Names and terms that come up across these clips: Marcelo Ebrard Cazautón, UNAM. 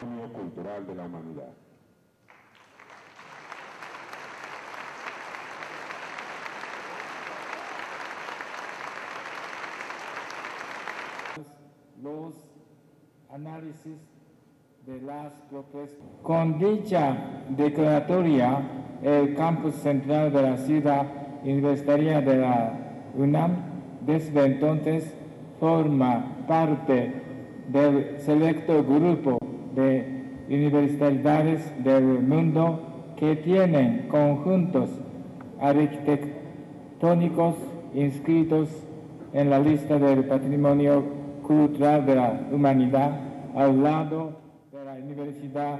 Patrimonio cultural de la humanidad. Los análisis de las propuestas. Con dicha declaratoria, el campus central de la ciudad universitaria de la UNAM desde entonces forma parte del selecto grupo de universidades del mundo que tienen conjuntos arquitectónicos inscritos en la lista del patrimonio cultural de la humanidad al lado de la universidad.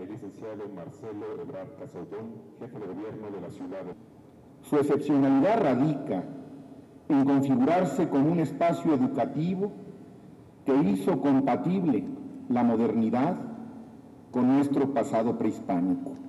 El licenciado Marcelo Ebrard Cazautón, jefe de gobierno de la ciudad. Su excepcionalidad radica en configurarse como un espacio educativo que hizo compatible la modernidad con nuestro pasado prehispánico.